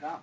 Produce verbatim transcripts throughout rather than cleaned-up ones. Đó.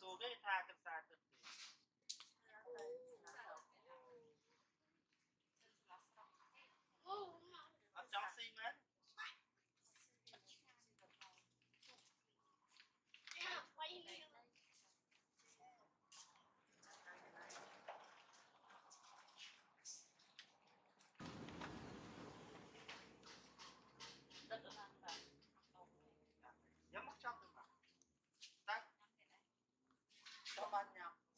So they attack inside the Oh, I don't see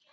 man.